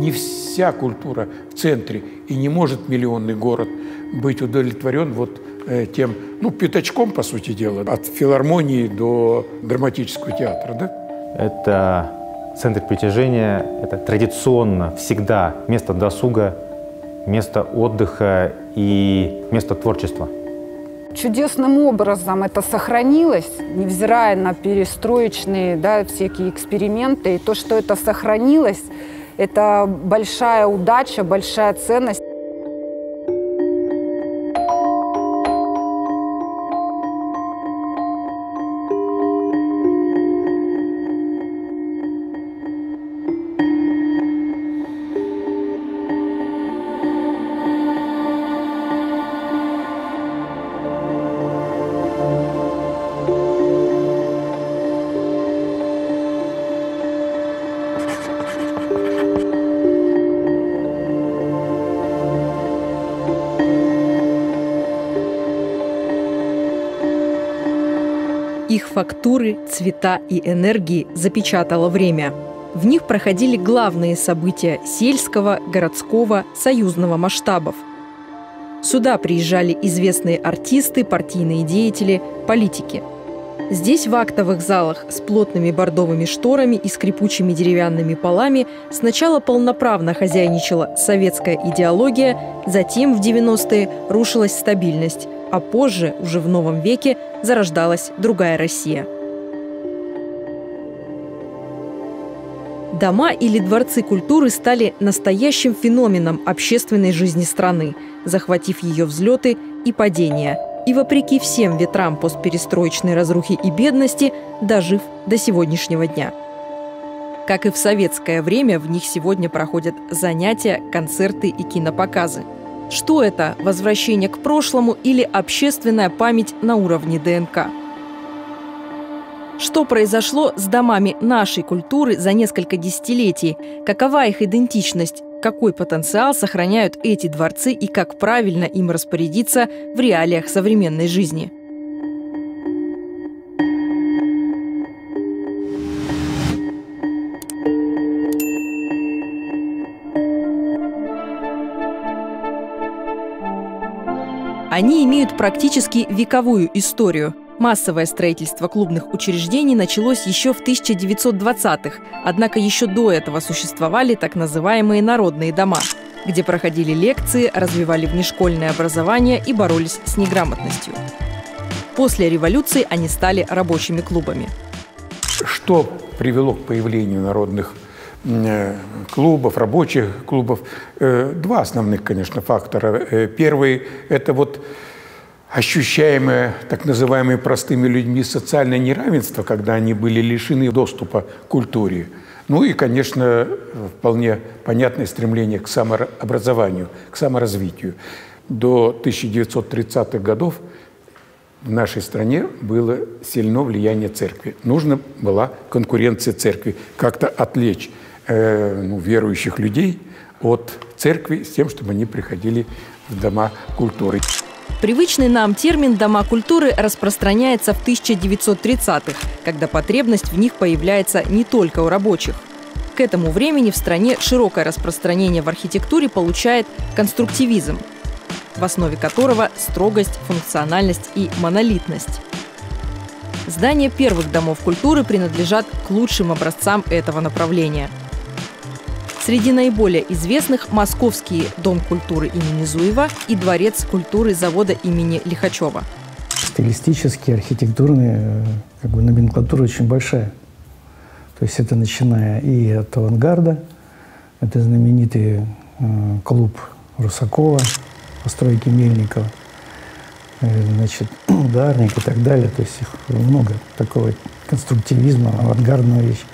не вся культура в центре, и не может миллионный город быть удовлетворен вот тем, ну, пятачком, по сути дела, от филармонии до драматического театра, да? Это центр притяжения, это традиционно всегда место досуга, место отдыха и место творчества. Чудесным образом это сохранилось, невзирая на перестроечные, да, всякие эксперименты. И то, что это сохранилось, это большая удача, большая ценность. Их фактуры, цвета и энергии запечатало время. В них проходили главные события сельского, городского, союзного масштабов. Сюда приезжали известные артисты, партийные деятели, политики. Здесь, в актовых залах с плотными бордовыми шторами и скрипучими деревянными полами, сначала полноправно хозяйничала советская идеология, затем в 90-е рушилась стабильность, а позже, уже в новом веке, зарождалась другая Россия. Дома или дворцы культуры стали настоящим феноменом общественной жизни страны, захватив ее взлеты и падения. И вопреки всем ветрам постперестроечной разрухи и бедности, дожив до сегодняшнего дня. Как и в советское время, в них сегодня проходят занятия, концерты и кинопоказы. Что это? Возвращение к прошлому или общественная память на уровне ДНК? Что произошло с домами нашей культуры за несколько десятилетий? Какова их идентичность? Какой потенциал сохраняют эти дворцы и как правильно им распорядиться в реалиях современной жизни? Они имеют практически вековую историю. Массовое строительство клубных учреждений началось еще в 1920-х, однако еще до этого существовали так называемые народные дома, где проходили лекции, развивали внешкольное образование и боролись с неграмотностью. После революции они стали рабочими клубами. Что привело к появлению народных клубов, рабочих клубов? Два основных, конечно, фактора. Первый – это вот ощущаемое, так называемое простыми людьми, социальное неравенство, когда они были лишены доступа к культуре. Ну и, конечно, вполне понятное стремление к самообразованию, к саморазвитию. До 1930-х годов в нашей стране было сильно влияние церкви. Нужна была конкуренция церкви, как-то отвлечь верующих людей от церкви с тем, чтобы они приходили в дома культуры. Привычный нам термин «дома культуры» распространяется в 1930-х, когда потребность в них появляется не только у рабочих. К этому времени в стране широкое распространение в архитектуре получает конструктивизм, в основе которого строгость, функциональность и монолитность. Здания первых домов культуры принадлежат к лучшим образцам этого направления. Среди наиболее известных – Московский дом культуры имени Зуева и дворец культуры завода имени Лихачева. Стилистически, архитектурная номенклатура очень большая. То есть это начиная и от авангарда, это знаменитый клуб Русакова, постройки Мельникова, ударник и так далее. То есть их много такого конструктивизма, авангардная вещь.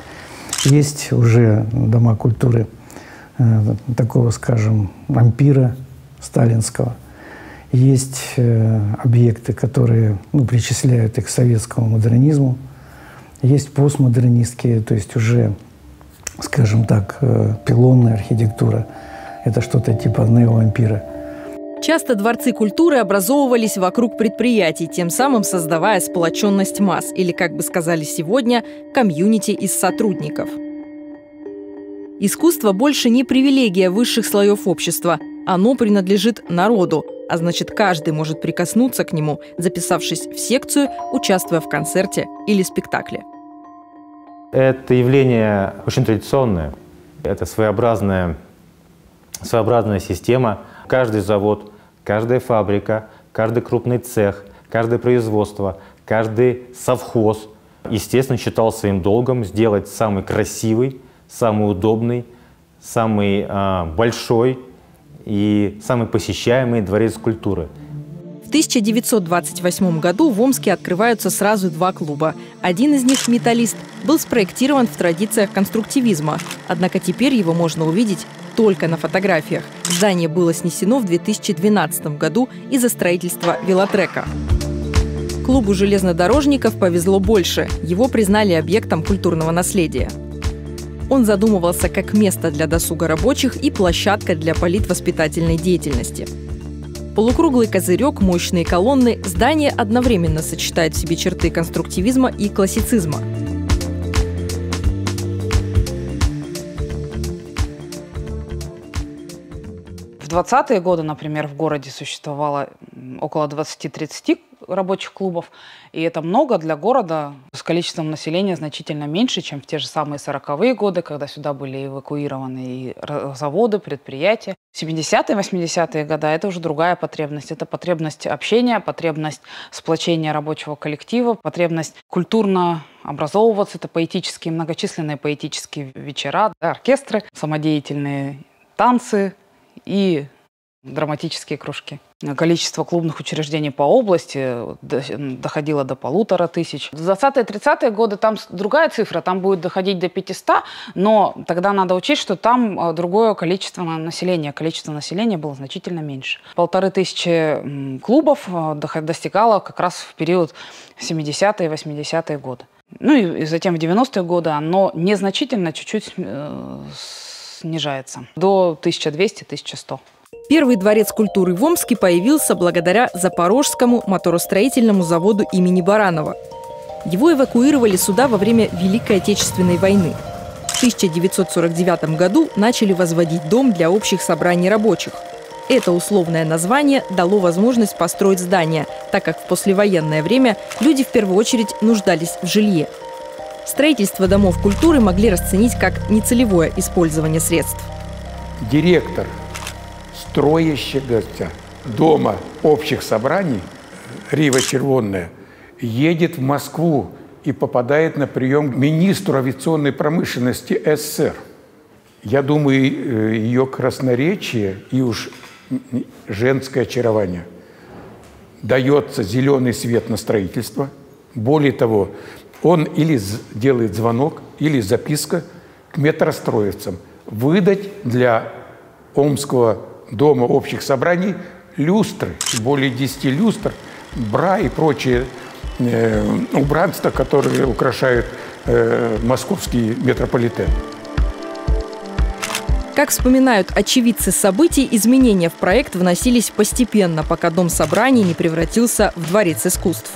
Есть уже дома культуры такого, скажем, ампира сталинского. Есть объекты, которые причисляют их к советскому модернизму. Есть постмодернистские, то есть уже, скажем так, пилонная архитектура. Это что-то типа неоампира. Часто дворцы культуры образовывались вокруг предприятий, тем самым создавая сплоченность масс, или, как бы сказали сегодня, комьюнити из сотрудников. Искусство больше не привилегия высших слоев общества. Оно принадлежит народу, а значит, каждый может прикоснуться к нему, записавшись в секцию, участвуя в концерте или спектакле. Это явление очень традиционное. Это своеобразная система. Каждый завод, каждая фабрика, каждый крупный цех, каждое производство, каждый совхоз, естественно, считал своим долгом сделать самый красивый, самый удобный, самый большой и самый посещаемый дворец культуры. В 1928 году в Омске открываются сразу два клуба. Один из них, «Металлист», был спроектирован в традициях конструктивизма. Однако теперь его можно увидеть только на фотографиях. Здание было снесено в 2012 году из-за строительства велотрека. Клубу железнодорожников повезло больше. Его признали объектом культурного наследия. Он задумывался как место для досуга рабочих и площадка для политвоспитательной деятельности. Полукруглый козырек, мощные колонны, здание одновременно сочетает в себе черты конструктивизма и классицизма. В 20-е годы, например, в городе существовало около 20-30 рабочих клубов, и это много для города с количеством населения значительно меньше, чем в те же самые 40-е годы, когда сюда были эвакуированы и заводы, предприятия. 70-е, 80-е годы – это уже другая потребность. Это потребность общения, потребность сплочения рабочего коллектива, потребность культурно образовываться. Это поэтические, многочисленные поэтические вечера, оркестры, самодеятельные танцы и драматические кружки. Количество клубных учреждений по области доходило до 1500. В 20-30-е годы там другая цифра, там будет доходить до 500, но тогда надо учесть, что там другое количество населения. Количество населения было значительно меньше. 1500 клубов достигало как раз в период 70-е и 80-е годы. Ну и затем в 90-е годы оно незначительно чуть-чуть снижается до 1200-1100. Первый дворец культуры в Омске появился благодаря Запорожскому моторостроительному заводу имени Баранова. Его эвакуировали сюда во время Великой Отечественной войны. В 1949 году начали возводить дом для общих собраний рабочих. Это условное название дало возможность построить здание, так как в послевоенное время люди в первую очередь нуждались в жилье. Строительство домов культуры могли расценить как нецелевое использование средств. Директор строящегося дома общих собраний Рива Червонная едет в Москву и попадает на прием к министру авиационной промышленности СССР. Я думаю, ее красноречие и уж женское очарование дается зеленый свет на строительство. Более того, он или делает звонок, или записка к метростроевцам выдать для Омского дома общих собраний люстры, более 10 люстр, бра и прочие убранства, которые украшают московский метрополитен. Как вспоминают очевидцы событий, изменения в проект вносились постепенно, пока дом собраний не превратился в дворец искусств.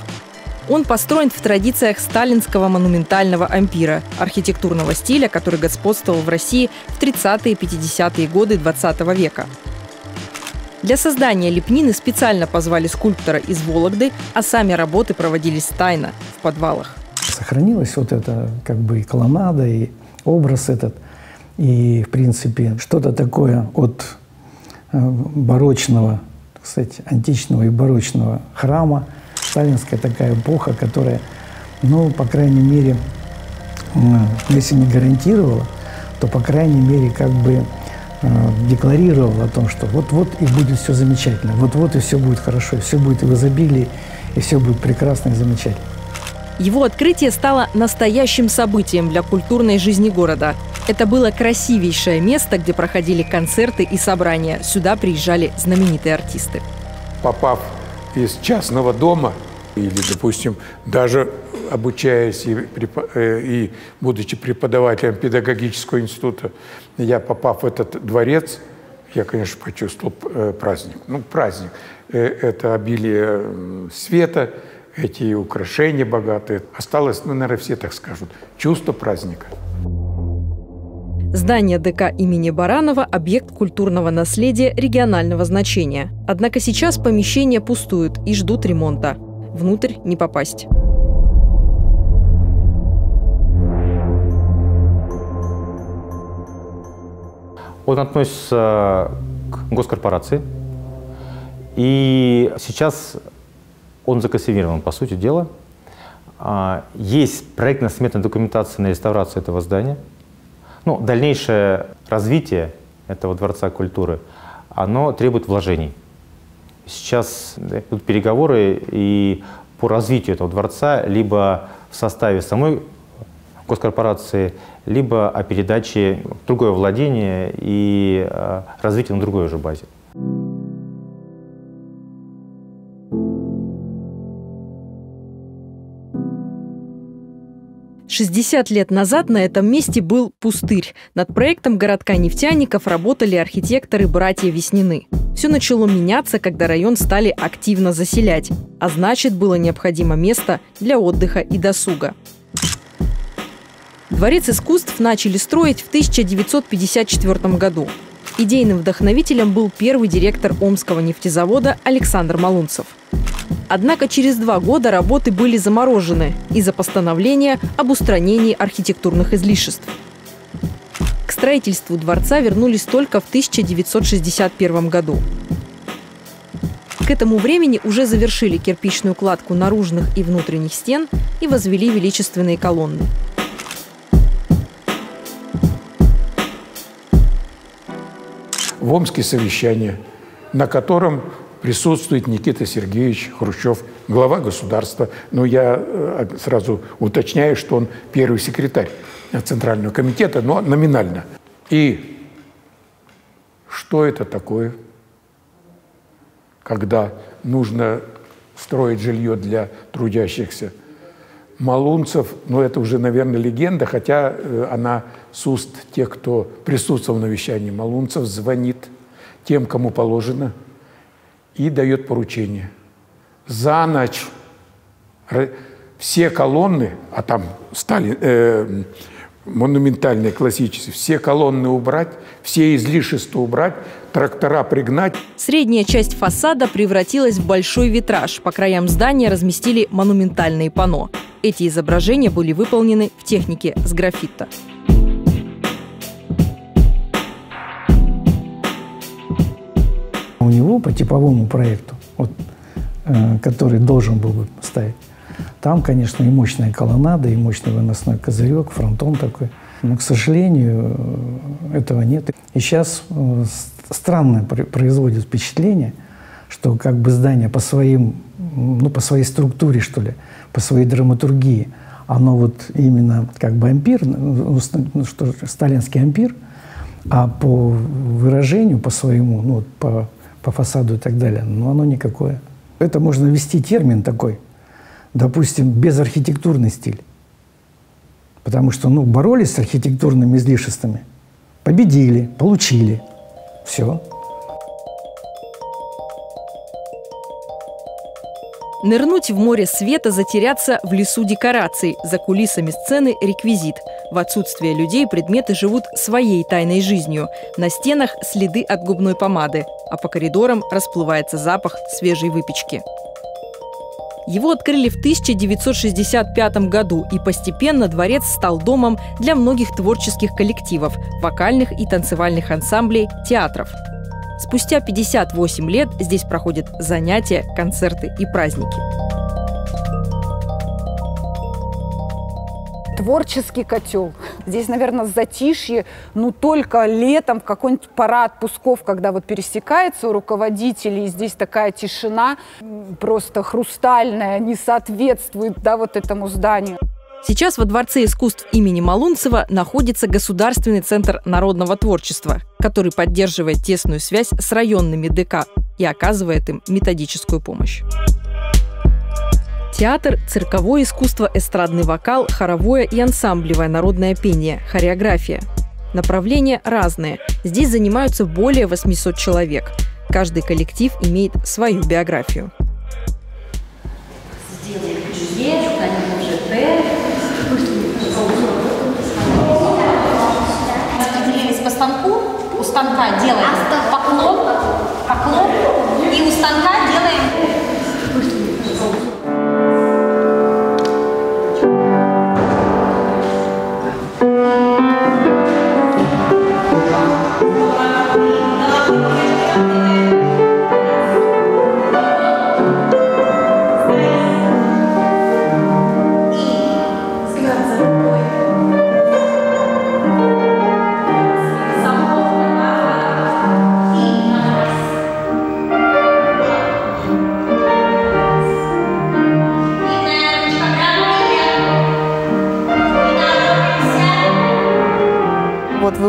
Он построен в традициях сталинского монументального ампира, архитектурного стиля, который господствовал в России в 30-е и 50-е годы 20 века. Для создания лепнины специально позвали скульптора из Вологды, а сами работы проводились тайно, в подвалах. Сохранилась вот эта как бы и колоннада, и образ этот, и в принципе что-то такое от барочного, так сказать, античного и барочного храма. Сталинская такая эпоха, которая, ну, по крайней мере, если не гарантировала, то, по крайней мере, как бы декларировала о том, что вот-вот и будет все замечательно, вот-вот и все будет хорошо, и все будет в изобилии, и все будет прекрасно и замечательно. Его открытие стало настоящим событием для культурной жизни города. Это было красивейшее место, где проходили концерты и собрания. Сюда приезжали знаменитые артисты. Попав из частного дома, или, допустим, даже обучаясь и будучи преподавателем педагогического института, я, попав в этот дворец, я, конечно, почувствовал праздник. Ну, праздник – это обилие света, эти украшения богатые. Осталось, ну, наверное, все так скажут, чувство праздника. Здание ДК имени Баранова – объект культурного наследия регионального значения. Однако сейчас помещения пустуют и ждут ремонта. Внутрь не попасть. Он относится к госкорпорации. И сейчас он законсервирован, по сути дела. Есть проектно-сметная документация на реставрацию этого здания. Ну, дальнейшее развитие этого дворца культуры, оно требует вложений. Сейчас идут переговоры и по развитию этого дворца либо в составе самой госкорпорации, либо о передаче в другое владение и развитии на другой уже базе. «60 лет назад на этом месте был пустырь. Над проектом городка-нефтяников работали архитекторы-братья Веснины. Все начало меняться, когда район стали активно заселять, а значит, было необходимо место для отдыха и досуга. Дворец искусств начали строить в 1954 году. Идейным вдохновителем был первый директор Омского нефтезавода Александр Малунцев. Однако через 2 года работы были заморожены из-за постановления об устранении архитектурных излишеств. К строительству дворца вернулись только в 1961 году. К этому времени уже завершили кирпичную кладку наружных и внутренних стен и возвели величественные колонны. В Омске совещание, на котором присутствует Никита Сергеевич Хрущев, глава государства. Но я сразу уточняю, что он первый секретарь Центрального комитета, но номинально. И что это такое, когда нужно строить жилье для трудящихся? Малунцев, ну это уже, наверное, легенда, хотя она с уст тех, кто присутствовал на вещании Малунцев, звонит тем, кому положено, и дает поручение. За ночь все колонны, а там стали монументальные, классические, все колонны убрать, все излишества убрать, трактора пригнать. Средняя часть фасада превратилась в большой витраж. По краям здания разместили монументальные панно. Эти изображения были выполнены в технике с граффита. У него по типовому проекту, вот, который должен был бы ставить, там, конечно, и мощная колоннада, и мощный выносной козырек, фронтон такой. Но, к сожалению, этого нет. И сейчас странное производит впечатление, что как бы здание по своим, ну, по своей структуре, что ли, по своей драматургии, оно вот именно как бы ампир, ну, что, сталинский ампир, а по выражению, по своему, ну, по фасаду и так далее, но оно никакое. Это можно ввести термин такой, допустим, безархитектурный стиль. Потому что, ну, боролись с архитектурными излишествами, победили, получили, все. Нырнуть в море света, затеряться в лесу декораций, за кулисами сцены реквизит. В отсутствие людей предметы живут своей тайной жизнью. На стенах следы от губной помады, а по коридорам расплывается запах свежей выпечки. Его открыли в 1965 году, и постепенно дворец стал домом для многих творческих коллективов, вокальных и танцевальных ансамблей, театров. Спустя 58 лет здесь проходят занятия, концерты и праздники. Творческий котел. Здесь, наверное, затишье, ну только летом, в какой-нибудь пора отпусков, когда вот пересекается у руководителей, здесь такая тишина просто хрустальная, не соответствует, да, вот этому зданию. Сейчас во Дворце искусств имени Малунцева находится Государственный центр народного творчества, который поддерживает тесную связь с районными ДК и оказывает им методическую помощь. Театр, цирковое искусство, эстрадный вокал, хоровое и ансамблевое народное пение, хореография. Направления разные. Здесь занимаются более 800 человек. Каждый коллектив имеет свою биографию. станка делаем поклон, и у станка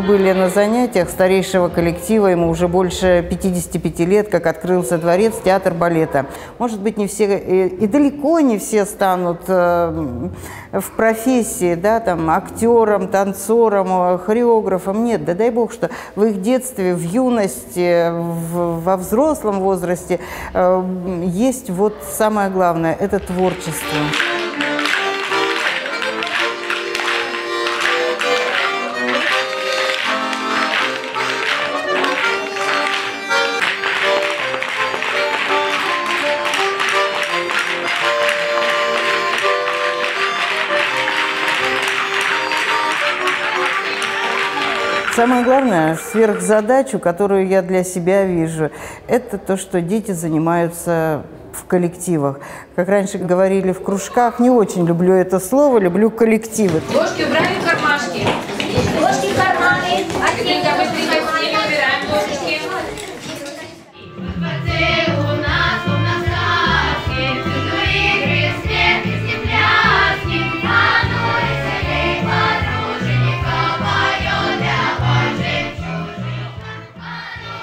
были на занятиях старейшего коллектива, ему уже больше 55 лет, как открылся дворец, театр балета. Может быть, не все, и далеко не все станут в профессии, да, там, актером, танцором, хореографом. Нет, да дай бог, что в их детстве, в юности, во взрослом возрасте есть вот самое главное – это творчество. Самое главное, сверхзадачу, которую я для себя вижу, это то, что дети занимаются в коллективах. Как раньше говорили, в кружках. Не очень люблю это слово, люблю коллективы. Ложки убрали в кармашки. Ложки в карманы. Отдельно мы приготовили, убираем ложечки.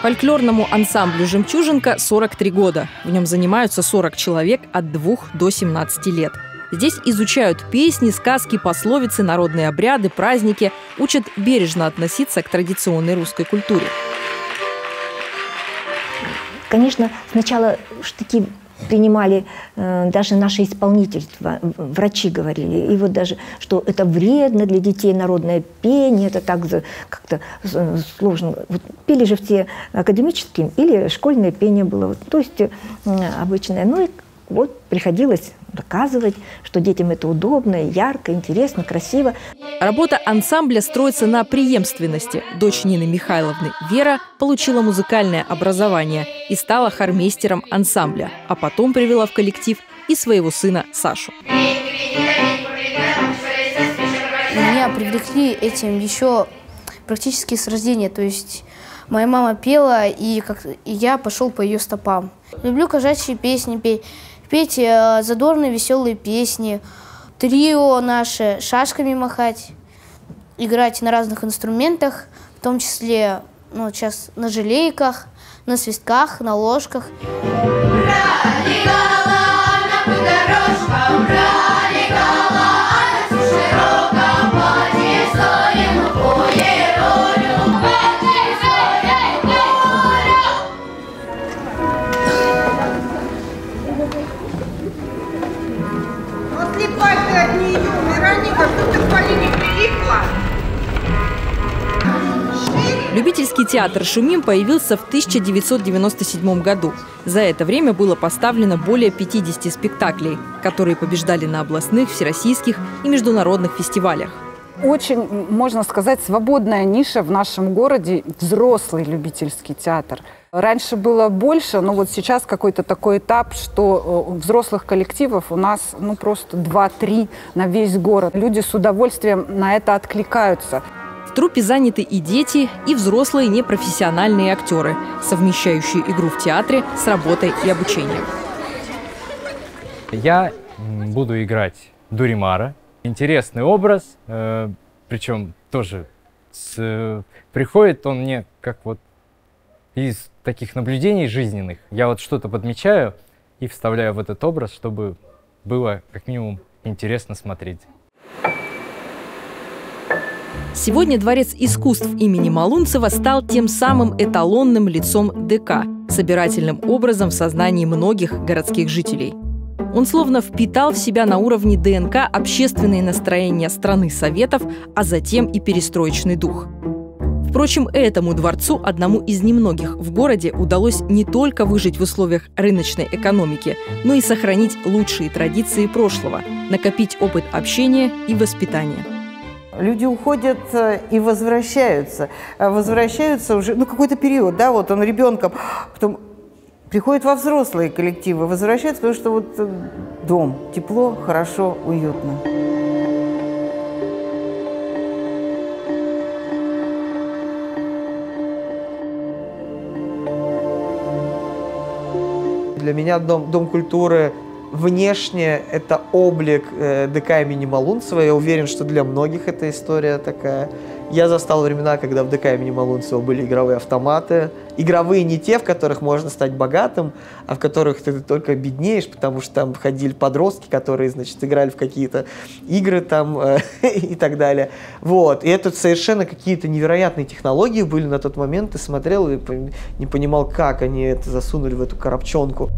Фольклорному ансамблю «Жемчужинка» 43 года. В нем занимаются 40 человек от 2 до 17 лет. Здесь изучают песни, сказки, пословицы, народные обряды, праздники. Учат бережно относиться к традиционной русской культуре. Конечно, сначала штыки принимали даже наше исполнительство, врачи говорили, и вот даже, что это вредно для детей, народное пение, это так как-то сложно. Вот пели же все академическим, или школьное пение было, вот, то есть обычное. Ну и вот приходилось доказывать, что детям это удобно, ярко, интересно, красиво. Работа ансамбля строится на преемственности. Дочь Нины Михайловны Вера получила музыкальное образование и стала хормейстером ансамбля, а потом привела в коллектив и своего сына Сашу. Меня привлекли этим еще практически с рождения, то есть моя мама пела, и я пошел по ее стопам. Люблю кошачьи песни петь, задорные веселые песни, трио наше, шашками махать, играть на разных инструментах, в том числе, ну, сейчас на жалейках, на свистках, на ложках. Любительский театр «Шумим» появился в 1997 году. За это время было поставлено более 50 спектаклей, которые побеждали на областных, всероссийских и международных фестивалях. Очень, можно сказать, свободная ниша в нашем городе – взрослый любительский театр. Раньше было больше, но вот сейчас какой-то такой этап, что взрослых коллективов у нас ну просто 2-3 на весь город. Люди с удовольствием на это откликаются. В труппе заняты и дети, и взрослые непрофессиональные актеры, совмещающие игру в театре с работой и обучением. Я буду играть Дуримара. Интересный образ, причем тоже приходит он мне как вот из таких наблюдений жизненных. Я вот что-то подмечаю и вставляю в этот образ, чтобы было как минимум интересно смотреть. Сегодня дворец искусств имени Малунцева стал тем самым эталонным лицом ДК, собирательным образом в сознании многих городских жителей. Он словно впитал в себя на уровне ДНК общественные настроения страны Советов, а затем и перестроечный дух. Впрочем, этому дворцу, одному из немногих в городе, удалось не только выжить в условиях рыночной экономики, но и сохранить лучшие традиции прошлого, накопить опыт общения и воспитания. Люди уходят и возвращаются. Возвращаются уже, ну, какой-то период, да, вот он ребенком, потом приходят во взрослые коллективы, возвращаются, потому что вот дом, тепло, хорошо, уютно. Для меня дом культуры внешне – это облик ДК имени Малунцева. Я уверен, что для многих эта история такая. Я застал времена, когда в ДК имени Малунцева были игровые автоматы. Игровые не те, в которых можно стать богатым, а в которых ты только беднеешь, потому что там входили подростки, которые, значит, играли в какие-то игры там и так далее. Вот. И это совершенно какие-то невероятные технологии были на тот момент. Ты смотрел и не понимал, как они это засунули в эту коробчонку.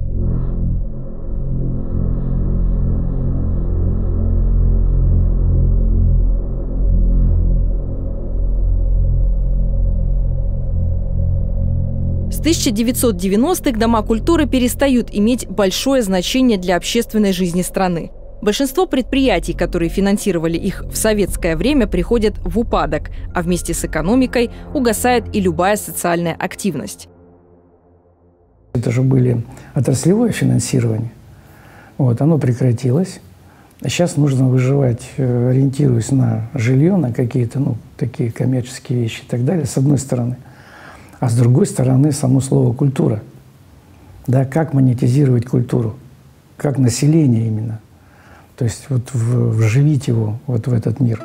С 1990-х дома культуры перестают иметь большое значение для общественной жизни страны. Большинство предприятий, которые финансировали их в советское время, приходят в упадок, а вместе с экономикой угасает и любая социальная активность. Это же были отраслевое финансирование. Вот, оно прекратилось. Сейчас нужно выживать, ориентируясь на жилье, на какие-то, ну, такие коммерческие вещи и так далее, с одной стороны. А с другой стороны, само слово «культура». Да, как монетизировать культуру? Как население именно? То есть вот вживить его вот в этот мир.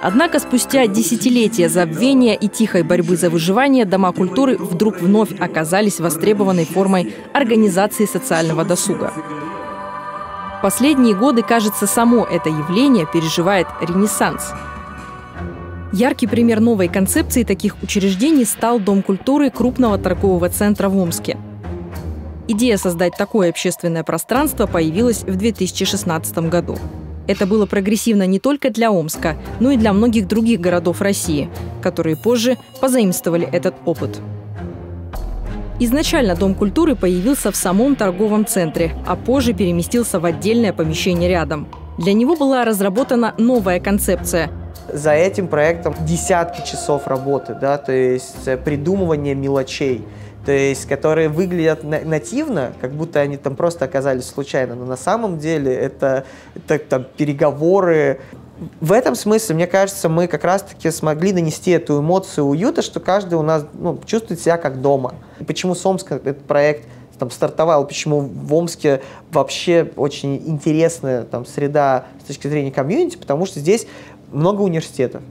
Однако спустя десятилетия забвения и тихой борьбы за выживание дома культуры вдруг вновь оказались востребованной формой организации социального досуга. Последние годы, кажется, само это явление переживает ренессанс. Яркий пример новой концепции таких учреждений стал Дом культуры крупного торгового центра в Омске. Идея создать такое общественное пространство появилась в 2016 году. Это было прогрессивно не только для Омска, но и для многих других городов России, которые позже позаимствовали этот опыт. Изначально Дом культуры появился в самом торговом центре, а позже переместился в отдельное помещение рядом. Для него была разработана новая концепция – за этим проектом десятки часов работы, да, то есть придумывание мелочей, то есть которые выглядят нативно, как будто они там просто оказались случайно, но на самом деле это там переговоры. В этом смысле, мне кажется, мы как раз-таки смогли донести эту эмоцию уюта, что каждый у нас, ну, чувствует себя как дома. И почему с Омска этот проект там стартовал, почему в Омске вообще очень интересная там среда с точки зрения комьюнити, потому что здесь много университетов,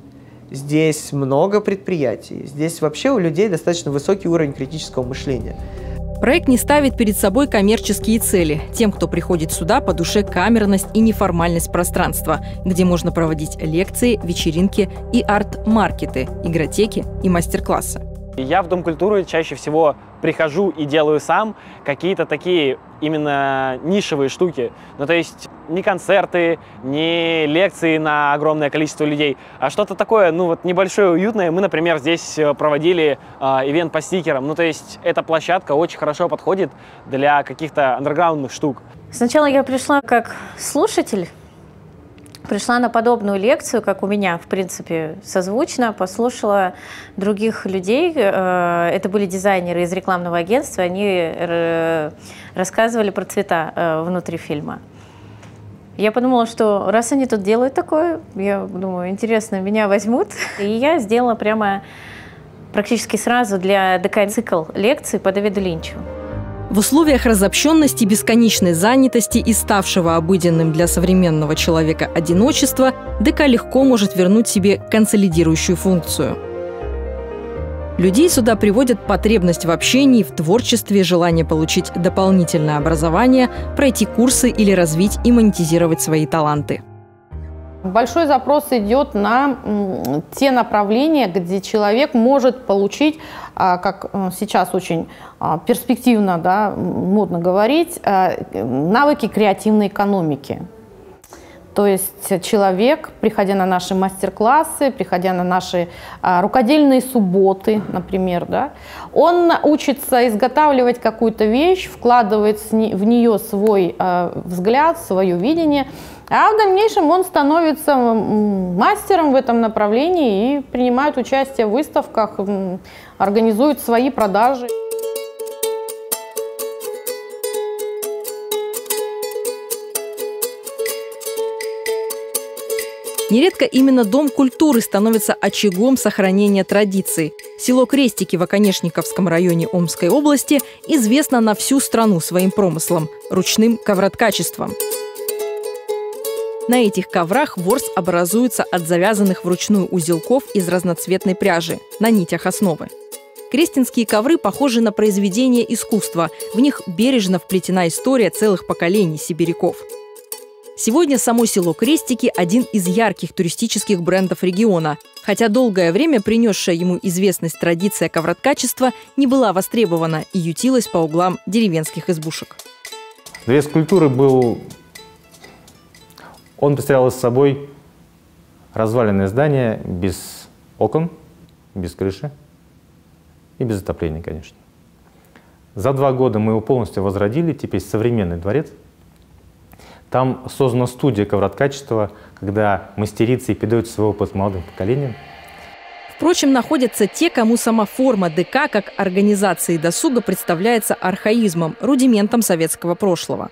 здесь много предприятий, здесь вообще у людей достаточно высокий уровень критического мышления. Проект не ставит перед собой коммерческие цели. Тем, кто приходит сюда, по душе камерность и неформальность пространства, где можно проводить лекции, вечеринки и арт-маркеты, игротеки и мастер-классы. Я в Дом культуры чаще всего прихожу и делаю сам какие-то такие именно нишевые штуки. Ну, то есть не концерты, не лекции на огромное количество людей, а что-то такое, ну, вот небольшое, уютное. Мы, например, здесь проводили ивент по стикерам. Ну, то есть эта площадка очень хорошо подходит для каких-то андерграундных штук. Сначала я пришла как слушатель. Пришла на подобную лекцию, как у меня, в принципе, созвучно, послушала других людей. Это были дизайнеры из рекламного агентства, они рассказывали про цвета внутри фильма. Я подумала, что раз они тут делают такое, я думаю, интересно, меня возьмут. И я сделала прямо практически сразу для ДК цикл лекций по Давиду Линчу. В условиях разобщенности, бесконечной занятости и ставшего обыденным для современного человека одиночества ДК легко может вернуть себе консолидирующую функцию. Людей сюда приводят потребность в общении, в творчестве, желание получить дополнительное образование, пройти курсы или развить и монетизировать свои таланты. Большой запрос идет на те направления, где человек может получить, как сейчас очень перспективно, да, модно говорить, навыки креативной экономики. То есть человек, приходя на наши мастер-классы, приходя на наши рукодельные субботы, например, да, он учится изготавливать какую-то вещь, вкладывает в нее свой взгляд, свое видение, а в дальнейшем он становится мастером в этом направлении и принимает участие в выставках, организует свои продажи. Нередко именно Дом культуры становится очагом сохранения традиций. Село Крестики в Оконешниковском районе Омской области известно на всю страну своим промыслом – ручным ковроткачеством. На этих коврах ворс образуется от завязанных вручную узелков из разноцветной пряжи на нитях основы. Крестинские ковры похожи на произведения искусства. В них бережно вплетена история целых поколений сибиряков. Сегодня само село Крестики – один из ярких туристических брендов региона. Хотя долгое время принесшая ему известность традиция ковроткачества не была востребована и ютилась по углам деревенских избушек. Дворец культуры был… Он представлял из собой разваленное здание без окон, без крыши и без отопления, конечно. За 2 года мы его полностью возродили, теперь современный дворец. Там создана студия ковроткачества, когда мастерицы передают свой опыт молодым поколениям. Впрочем, находятся те, кому сама форма ДК как организации досуга представляется архаизмом, рудиментом советского прошлого.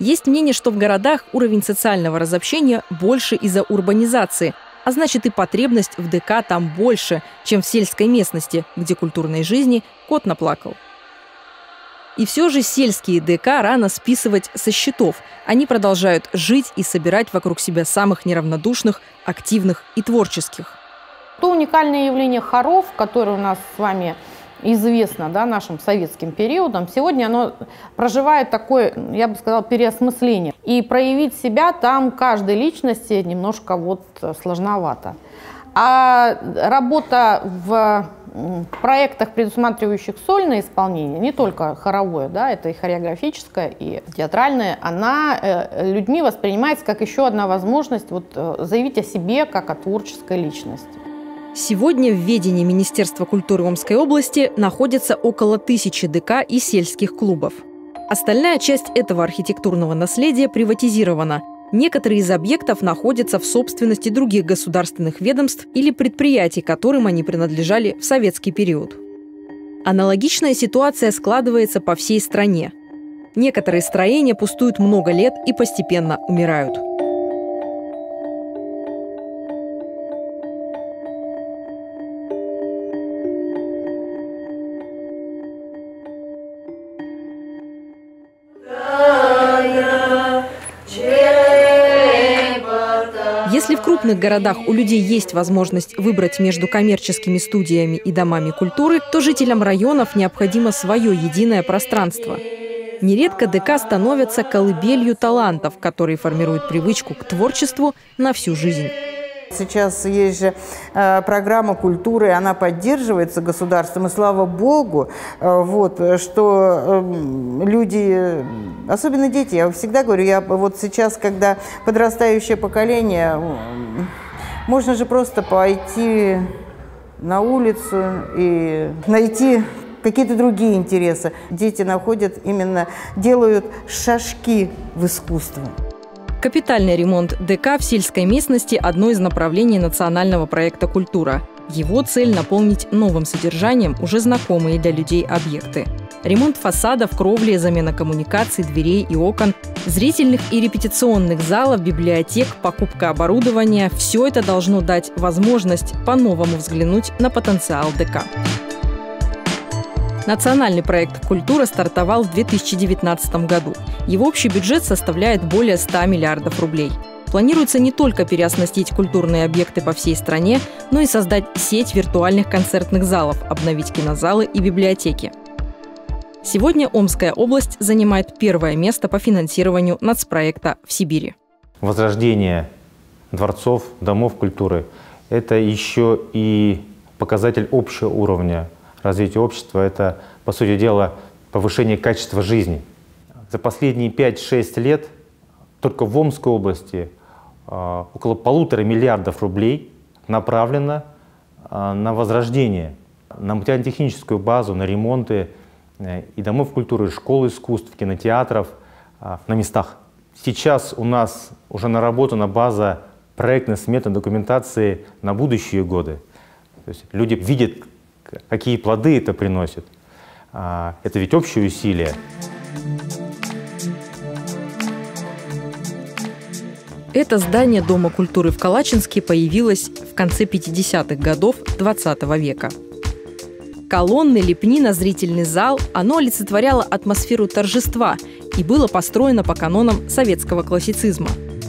Есть мнение, что в городах уровень социального разобщения больше из-за урбанизации, а значит и потребность в ДК там больше, чем в сельской местности, где культурной жизни кот наплакал. И все же сельские ДК рано списывать со счетов. Они продолжают жить и собирать вокруг себя самых неравнодушных, активных и творческих. То уникальное явление хоров, которое у нас с вами известно, да, нашим советским периодом, сегодня оно проживает такое, я бы сказала, переосмысление. И проявить себя там каждой личности немножко вот сложновато. А работа в проектах, предусматривающих сольное исполнение, не только хоровое, да, это и хореографическое, и театральное, она людьми воспринимается как еще одна возможность вот заявить о себе как о творческой личности. Сегодня в ведении Министерства культуры Омской области находится около 1000 ДК и сельских клубов. Остальная часть этого архитектурного наследия приватизирована. Некоторые из объектов находятся в собственности других государственных ведомств или предприятий, которым они принадлежали в советский период. Аналогичная ситуация складывается по всей стране. Некоторые строения пустуют много лет и постепенно умирают. Если в крупных городах у людей есть возможность выбрать между коммерческими студиями и домами культуры, то жителям районов необходимо свое единое пространство. Нередко ДК становятся колыбелью талантов, которые формируют привычку к творчеству на всю жизнь. Сейчас есть же программа культуры, она поддерживается государством, и слава богу, вот, что люди, особенно дети, я всегда говорю, я вот сейчас, когда подрастающее поколение, можно же просто пойти на улицу и найти какие-то другие интересы. Дети находят именно, делают шажки в искусство. Капитальный ремонт ДК в сельской местности – одно из направлений национального проекта «Культура». Его цель – наполнить новым содержанием уже знакомые для людей объекты. Ремонт фасадов, кровли, замена коммуникаций, дверей и окон, зрительных и репетиционных залов, библиотек, покупка оборудования – все это должно дать возможность по-новому взглянуть на потенциал ДК. Национальный проект «Культура» стартовал в 2019 году. Его общий бюджет составляет более 100 миллиардов рублей. Планируется не только переоснастить культурные объекты по всей стране, но и создать сеть виртуальных концертных залов, обновить кинозалы и библиотеки. Сегодня Омская область занимает первое место по финансированию нацпроекта в Сибири. Возрождение дворцов, домов культуры – это еще и показатель общего уровня развития общества, это, по сути дела, повышение качества жизни. За последние 5-6 лет только в Омской области около 1,5 миллиардов рублей направлено на возрождение, на материально-техническую базу, на ремонты и домов культуры, школ искусств, кинотеатров на местах. Сейчас у нас уже наработана база проектно-сметной документации на будущие годы. То есть люди видят, какие плоды это приносит. Это ведь общие усилия. Это здание Дома культуры в Калачинске появилось в конце 50-х годов XX века. Колонны, лепнина, зрительный зал – оно олицетворяло атмосферу торжества и было построено по канонам советского классицизма.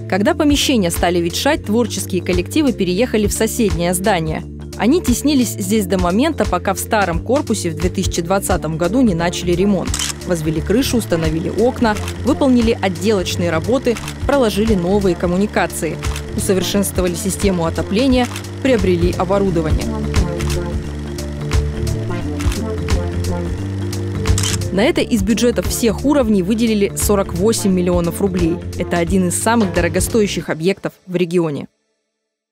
Когда помещения стали ветшать, творческие коллективы переехали в соседнее здание. Они теснились здесь до момента, пока в старом корпусе в 2020 году не начали ремонт. Возвели крышу, установили окна, выполнили отделочные работы, проложили новые коммуникации, усовершенствовали систему отопления, приобрели оборудование. На это из бюджетов всех уровней выделили 48 миллионов рублей. Это один из самых дорогостоящих объектов в регионе.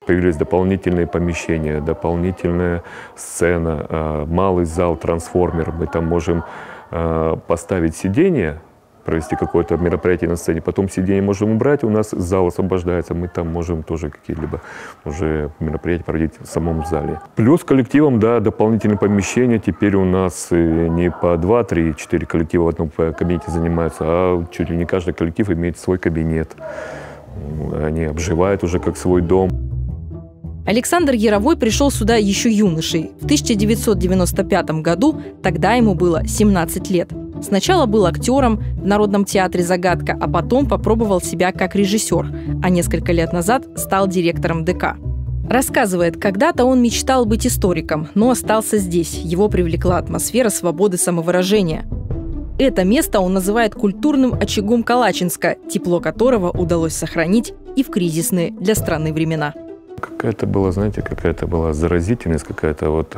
Появились дополнительные помещения, дополнительная сцена, малый зал, трансформер. Мы там можем поставить сиденье, провести какое-то мероприятие на сцене, потом сиденье можем убрать, у нас зал освобождается, мы там можем тоже какие-либо уже мероприятия проводить в самом зале. Плюс коллективам, да, дополнительные помещения, теперь у нас не по 2, 3, 4 коллектива в одном кабинете занимаются, а чуть ли не каждый коллектив имеет свой кабинет, они обживают уже как свой дом. Александр Яровой пришел сюда еще юношей. В 1995 году, тогда ему было 17 лет. Сначала был актером в Народном театре «Загадка», а потом попробовал себя как режиссер, а несколько лет назад стал директором ДК. Рассказывает, когда-то он мечтал быть историком, но остался здесь. Его привлекла атмосфера свободы самовыражения. Это место он называет культурным очагом Калачинска, тепло которого удалось сохранить и в кризисные для страны времена. Какая-то была, знаете, какая-то была заразительность, какая-то вот,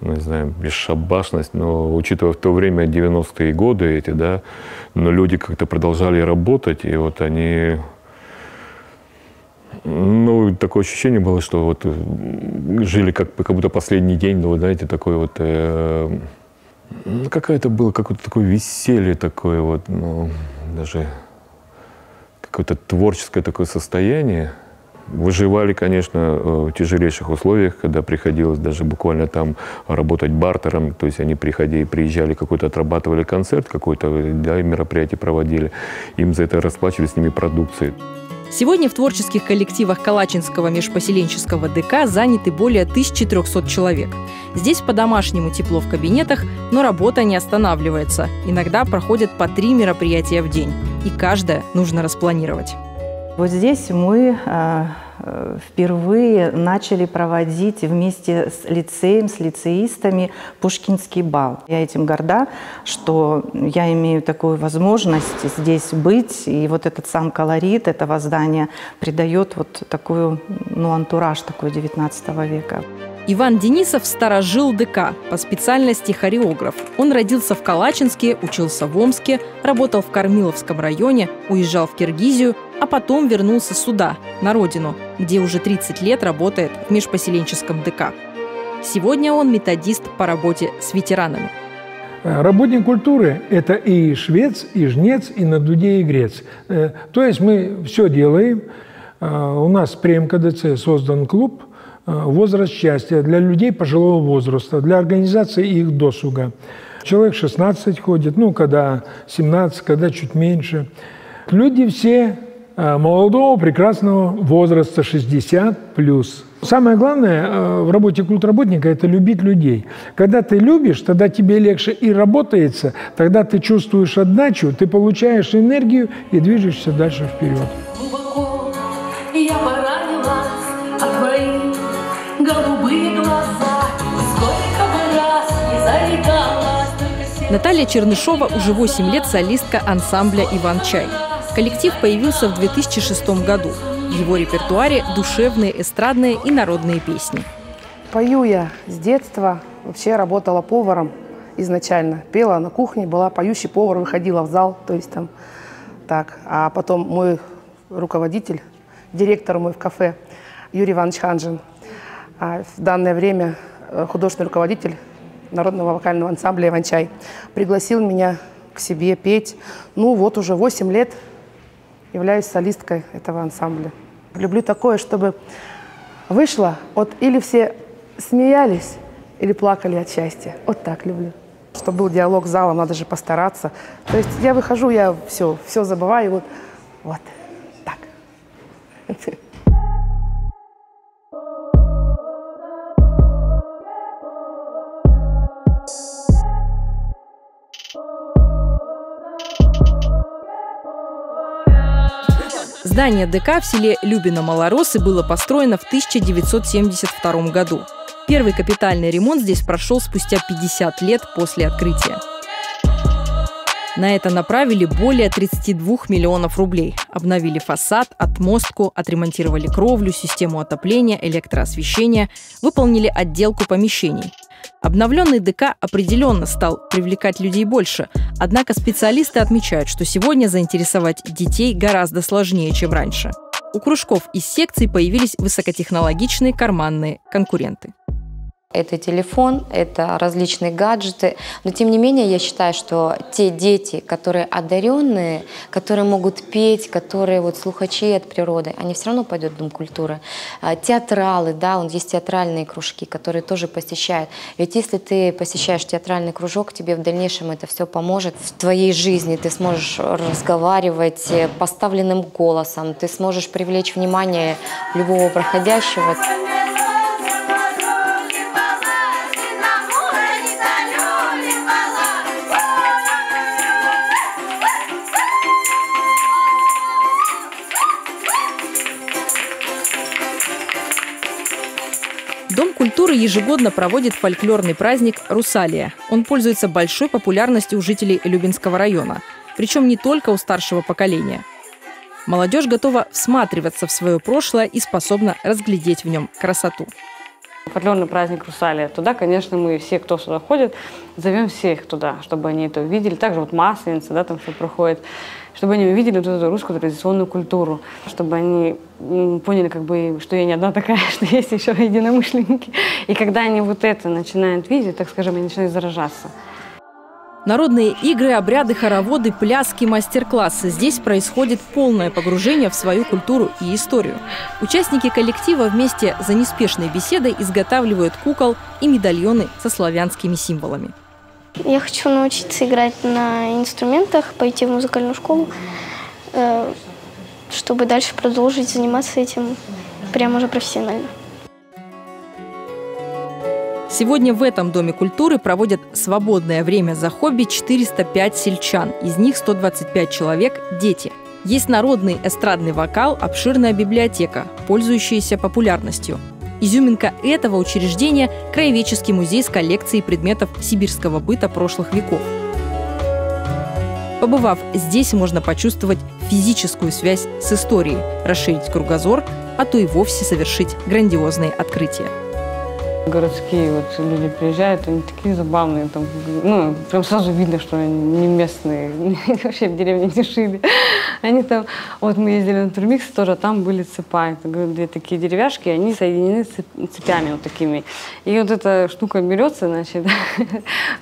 не знаю, бесшабашность, но учитывая в то время 90-е годы эти, да, но люди как-то продолжали работать, и вот они, ну, такое ощущение было, что вот жили как будто последний день, ну, знаете, такой вот, какое-то было какое-то такое веселье такое вот, ну, даже какое-то творческое такое состояние. Выживали, конечно, в тяжелейших условиях, когда приходилось даже буквально там работать бартером. То есть они приезжали, какой-то отрабатывали концерт, какое-то, да, мероприятие проводили. Им за это расплачивались с ними продукцией. Сегодня в творческих коллективах Калачинского межпоселенческого ДК заняты более 1300 человек. Здесь по-домашнему тепло в кабинетах, но работа не останавливается. Иногда проходят по 3 мероприятия в день, и каждое нужно распланировать. Вот здесь мы впервые начали проводить вместе с лицеем, с лицеистами Пушкинский бал. Я этим горда, что я имею такую возможность здесь быть, и вот этот сам колорит этого здания придает вот такую, ну, антураж такой 19 века. Иван Денисов – старожил ДК, по специальности хореограф. Он родился в Калачинске, учился в Омске, работал в Кормиловском районе, уезжал в Киргизию, а потом вернулся сюда, на родину, где уже 30 лет работает в межпоселенческом ДК. Сегодня он методист по работе с ветеранами. Работник культуры – это и швец, и жнец, и на дуде игрец. То есть мы все делаем. У нас при МКДЦ создан клуб «Возраст счастья» для людей пожилого возраста, для организации их досуга. Человек 16 ходит, ну, когда 17, когда чуть меньше. Люди все молодого, прекрасного возраста, 60+. Самое главное в работе культработника – это любить людей. Когда ты любишь, тогда тебе легче и работается, тогда ты чувствуешь отдачу, ты получаешь энергию и движешься дальше вперед. Наталья Чернышова уже 8 лет солистка ансамбля «Иван-Чай». Коллектив появился в 2006 году. В его репертуаре душевные, эстрадные и народные песни. Пою я с детства. Вообще работала поваром изначально. Пела на кухне, была поющий повар, выходила в зал. То есть там так. А потом мой руководитель директор мой в кафе Юрий Иван Ханджин. В данное время художественный руководитель народного вокального ансамбля «Иван-Чай» пригласил меня к себе петь. Ну вот уже 8 лет являюсь солисткой этого ансамбля. Люблю такое, чтобы вышло, вот или все смеялись, или плакали от счастья. Вот так люблю. Чтобы был диалог с залом, надо же постараться. То есть я выхожу, я все забываю, вот так. Здание ДК в селе Любино-Малоросс было построено в 1972 году. Первый капитальный ремонт здесь прошел спустя 50 лет после открытия. На это направили более 32 миллионов рублей. Обновили фасад, отмостку, отремонтировали кровлю, систему отопления, электроосвещения, выполнили отделку помещений. Обновленный ДК определенно стал привлекать людей больше, однако специалисты отмечают, что сегодня заинтересовать детей гораздо сложнее, чем раньше. У кружков из секций появились высокотехнологичные карманные конкуренты. Это телефон, это различные гаджеты. Но тем не менее, я считаю, что те дети, которые одаренные, которые могут петь, которые вот слухачи от природы, они все равно пойдут в Дом культуры. Театралы, да, есть театральные кружки, которые тоже посещают. Ведь если ты посещаешь театральный кружок, тебе в дальнейшем это все поможет в твоей жизни. Ты сможешь разговаривать поставленным голосом, ты сможешь привлечь внимание любого проходящего. Дом культуры ежегодно проводит фольклорный праздник «Русалия». Он пользуется большой популярностью у жителей Любинского района, причем не только у старшего поколения. Молодежь готова всматриваться в свое прошлое и способна разглядеть в нем красоту. Фольклорный праздник «Русалия». Туда, конечно, мы все, кто сюда ходит, зовем всех туда, чтобы они это увидели. Также вот Масленица, да, там все проходит. Чтобы они увидели вот эту русскую традиционную культуру. Чтобы они поняли, как бы, что я не одна такая, что есть еще единомышленники. И когда они вот это начинают видеть, так скажем, они начинают заражаться. Народные игры, обряды, хороводы, пляски, мастер-классы. Здесь происходит полное погружение в свою культуру и историю. Участники коллектива вместе за неспешной беседой изготавливают кукол и медальоны со славянскими символами. Я хочу научиться играть на инструментах, пойти в музыкальную школу, чтобы дальше продолжить заниматься этим прямо уже профессионально. Сегодня в этом Доме культуры проводят свободное время за хобби 405 сельчан. Из них 125 человек – дети. Есть народный эстрадный вокал, обширная библиотека, пользующаяся популярностью. Изюминка этого учреждения – краеведческий музей с коллекцией предметов сибирского быта прошлых веков. Побывав здесь, можно почувствовать физическую связь с историей, расширить кругозор, а то и вовсе совершить грандиозные открытия. Городские вот люди приезжают, они такие забавные, там, ну, прям сразу видно, что они не местные, вообще в деревне не жили. Они там, вот мы ездили на Турмикс, тоже там были цепи, две такие деревяшки, они соединены цепями вот такими. И вот эта штука берется, значит,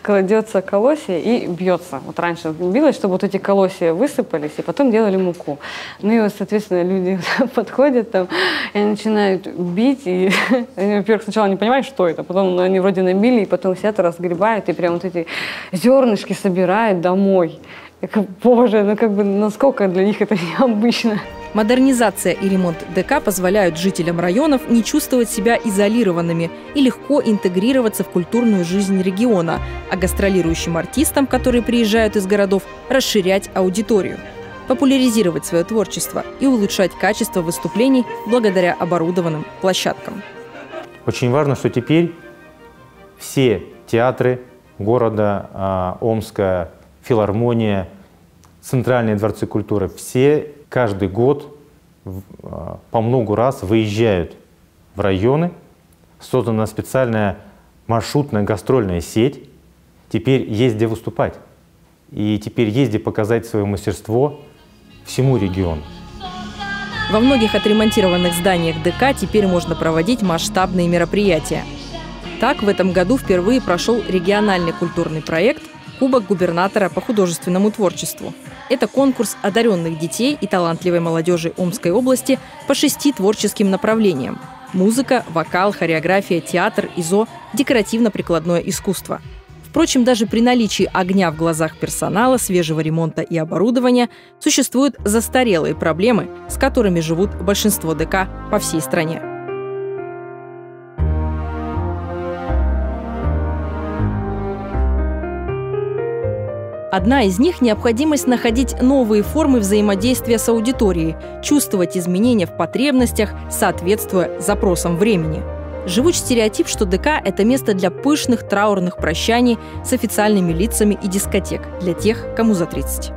кладется колосья и бьется. Вот раньше билось, чтобы вот эти колосья высыпались, и потом делали муку. Ну и вот, соответственно, люди подходят там, и начинают бить, и они, во-первых, сначала не понимают, что это, потом они вроде набили, и потом сидят, разгребают, и прям вот эти зернышки собирают домой. Боже, ну как бы насколько для них это необычно. Модернизация и ремонт ДК позволяют жителям районов не чувствовать себя изолированными и легко интегрироваться в культурную жизнь региона, а гастролирующим артистам, которые приезжают из городов, расширять аудиторию, популяризировать свое творчество и улучшать качество выступлений благодаря оборудованным площадкам. Очень важно, что теперь все театры города Омска, филармония, центральные дворцы культуры, все каждый год по много раз выезжают в районы. Создана специальная маршрутная гастрольная сеть. Теперь есть где выступать. И теперь есть где показать свое мастерство всему региону. Во многих отремонтированных зданиях ДК теперь можно проводить масштабные мероприятия. Так, в этом году впервые прошел региональный культурный проект «Кубок губернатора по художественному творчеству». Это конкурс одаренных детей и талантливой молодежи Омской области по 6 творческим направлениям – музыка, вокал, хореография, театр, изо, декоративно-прикладное искусство. Впрочем, даже при наличии огня в глазах персонала, свежего ремонта и оборудования существуют застарелые проблемы, с которыми живут большинство ДК по всей стране. Одна из них – необходимость находить новые формы взаимодействия с аудиторией, чувствовать изменения в потребностях, соответствуя запросам времени. Живуч стереотип, что ДК – это место для пышных траурных прощаний с официальными лицами и дискотек для тех, кому за 30.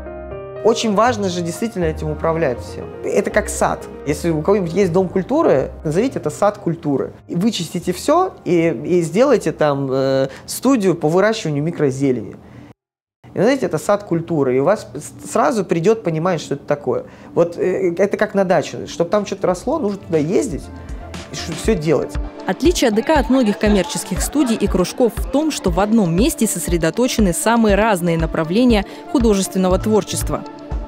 Очень важно же действительно этим управлять всем. Это как сад. Если у кого-нибудь есть дом культуры, назовите это сад культуры. И вычистите все и сделайте там студию по выращиванию микрозелени. И, знаете, это сад культуры, и у вас сразу придет понимание, что это такое. Вот это как на даче. Чтобы там что-то росло, нужно туда ездить и все делать. Отличие ДК от многих коммерческих студий и кружков в том, что в одном месте сосредоточены самые разные направления художественного творчества.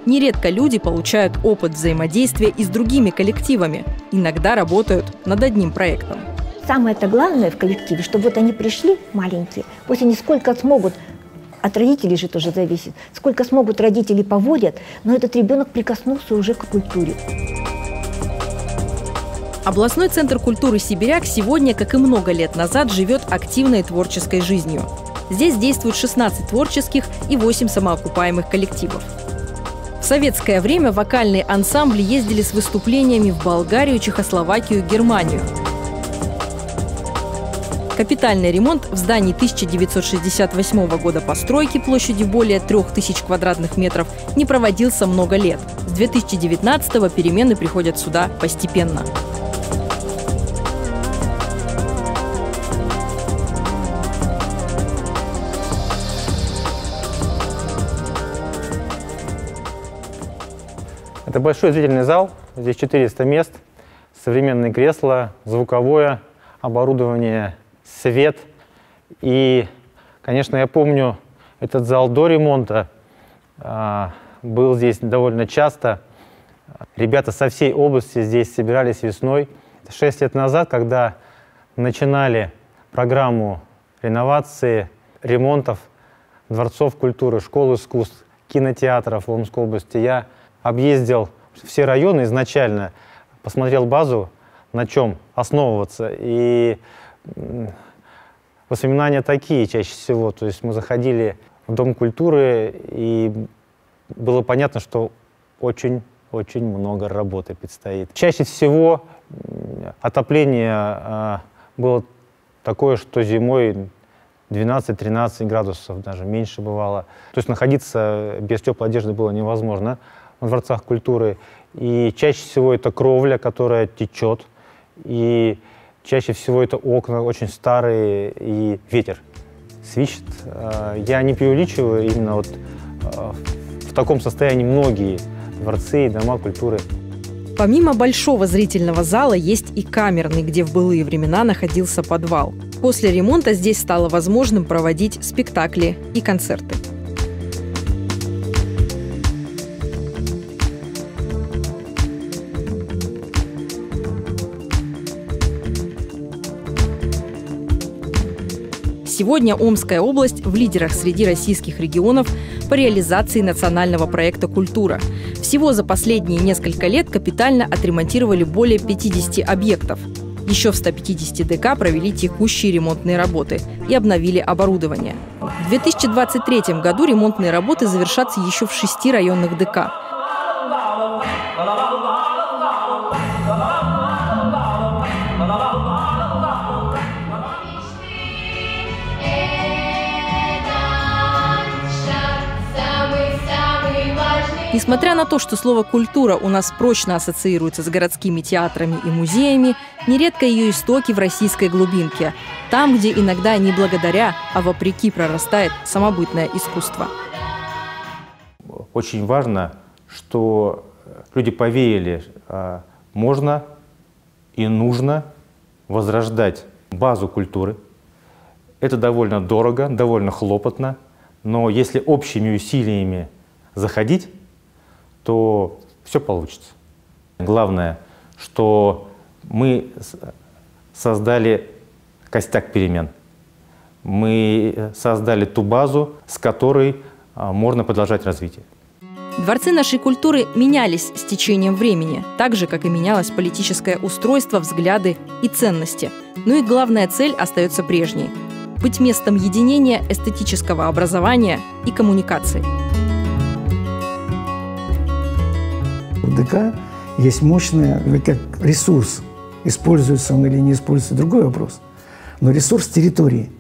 Нередко люди получают опыт взаимодействия и с другими коллективами, иногда работают над одним проектом. Самое-то главное в коллективе, чтобы вот они пришли, маленькие, пусть они сколько смогут. От родителей же тоже зависит. Сколько смогут, родители поводят, но этот ребенок прикоснулся уже к культуре. Областной центр культуры «Сибиряк» сегодня, как и много лет назад, живет активной творческой жизнью. Здесь действуют 16 творческих и 8 самоокупаемых коллективов. В советское время вокальные ансамбли ездили с выступлениями в Болгарию, Чехословакию, Германию. Капитальный ремонт в здании 1968 года постройки площадью более 3000 квадратных метров не проводился много лет. С 2019-го перемены приходят сюда постепенно. Это большой зрительный зал, здесь 400 мест, современные кресла, звуковое оборудование, свет. И, конечно, я помню этот зал до ремонта. Был здесь довольно часто. Ребята со всей области здесь собирались весной. 6 лет назад, когда начинали программу реновации, ремонтов дворцов культуры, школ искусств, кинотеатров в Омской области, я объездил все районы изначально, посмотрел базу, на чем основываться. И воспоминания такие чаще всего. То есть мы заходили в Дом культуры, и было понятно, что очень-очень много работы предстоит. Чаще всего отопление было такое, что зимой 12-13 градусов, даже меньше бывало. То есть находиться без теплой одежды было невозможно в дворцах культуры. И чаще всего это кровля, которая течет. И чаще всего это окна очень старые, и ветер свищет. Я не преувеличиваю, именно вот в таком состоянии многие дворцы и дома культуры. Помимо большого зрительного зала есть и камерный, где в былые времена находился подвал. После ремонта здесь стало возможным проводить спектакли и концерты. Сегодня Омская область в лидерах среди российских регионов по реализации национального проекта «Культура». Всего за последние несколько лет капитально отремонтировали более 50 объектов. Еще в 150 ДК провели текущие ремонтные работы и обновили оборудование. В 2023 году ремонтные работы завершатся еще в 6 районных ДК. Несмотря на то, что слово «культура» у нас прочно ассоциируется с городскими театрами и музеями, нередко ее истоки в российской глубинке, там, где иногда не благодаря, а вопреки прорастает самобытное искусство. Очень важно, что люди поверили можно и нужно возрождать базу культуры. Это довольно дорого, довольно хлопотно, но если общими усилиями заходить, то все получится. Главное, что мы создали костяк перемен. Мы создали ту базу, с которой можно продолжать развитие. Дворцы нашей культуры менялись с течением времени, так же, как и менялось политическое устройство, взгляды и ценности. Но и главная цель остается прежней – быть местом единения, эстетического образования и коммуникации. В ДК есть мощная, как ресурс, используется он или не используется, другой вопрос, но ресурс территории.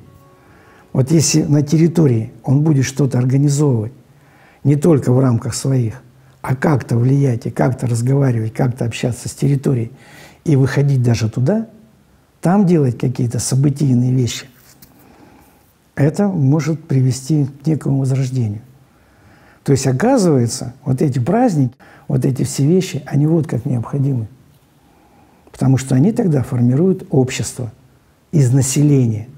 Вот если на территории он будет что-то организовывать, не только в рамках своих, а как-то влиять и как-то разговаривать, как-то общаться с территорией и выходить даже туда, там делать какие-то событийные вещи, это может привести к некому возрождению. То есть, оказывается, вот эти праздники, вот эти все вещи, они вот как необходимы. Потому что они тогда формируют общество из населения.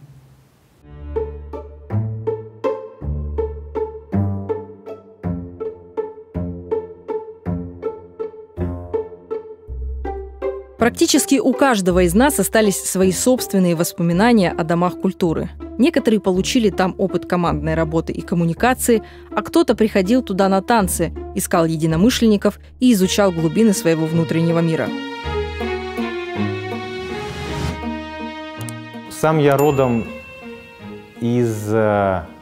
Практически у каждого из нас остались свои собственные воспоминания о домах культуры. Некоторые получили там опыт командной работы и коммуникации, а кто-то приходил туда на танцы, искал единомышленников и изучал глубины своего внутреннего мира. Сам я родом из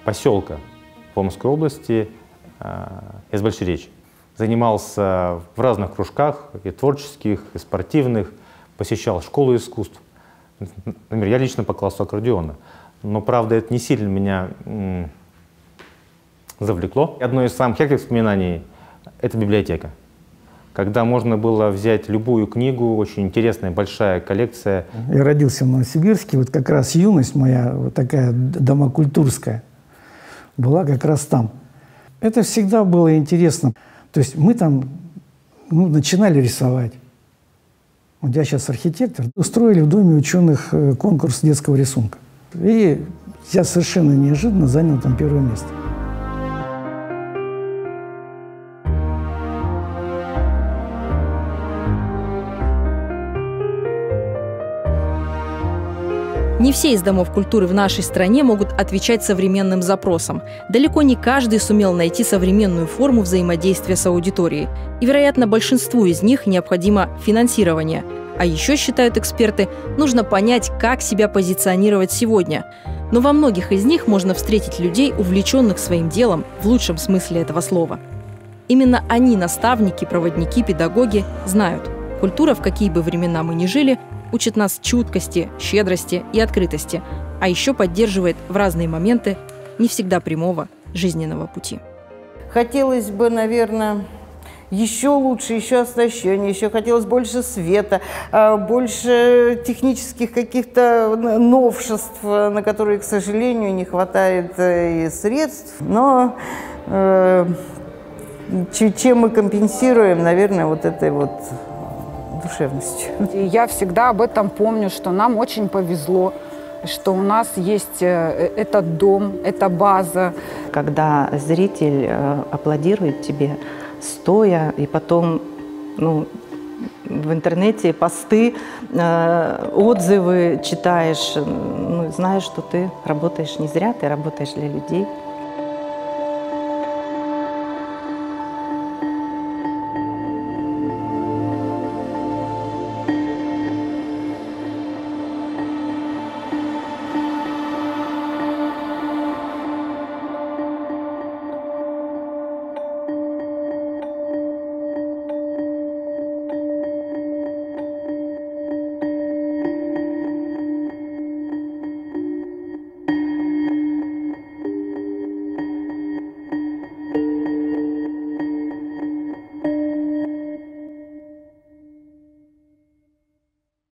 поселка в Омской области, из Большеречи. Занимался в разных кружках, и творческих, и спортивных, посещал школу искусств. Например, я лично по классу аккордеона. Но, правда, это не сильно меня завлекло. Одно из самых ярких воспоминаний — это библиотека. Когда можно было взять любую книгу, очень интересная, большая коллекция. Я родился в Новосибирске, вот как раз юность моя, вот такая домокультурская, была как раз там. Это всегда было интересно. То есть мы там начинали рисовать. Вот я сейчас архитектор. Устроили в Доме ученых конкурс детского рисунка. И я совершенно неожиданно занял там первое место. Не все из домов культуры в нашей стране могут отвечать современным запросам. Далеко не каждый сумел найти современную форму взаимодействия с аудиторией. И, вероятно, большинству из них необходимо финансирование. А еще, считают эксперты, нужно понять, как себя позиционировать сегодня. Но во многих из них можно встретить людей, увлеченных своим делом в лучшем смысле этого слова. Именно они, наставники, проводники, педагоги, знают, культура, в какие бы времена мы ни жили, учит нас чуткости, щедрости и открытости, а еще поддерживает в разные моменты не всегда прямого жизненного пути. Хотелось бы, наверное, еще лучше, еще оснащение, еще хотелось больше света, больше технических каких-то новшеств, на которые, к сожалению, не хватает и средств. Но чем мы компенсируем, наверное, вот этой вот душевностью. Я всегда об этом помню, что нам очень повезло, что у нас есть этот дом, эта база. Когда зритель аплодирует тебе стоя, и потом в интернете посты, отзывы читаешь, знаешь, что ты работаешь не зря, ты работаешь для людей.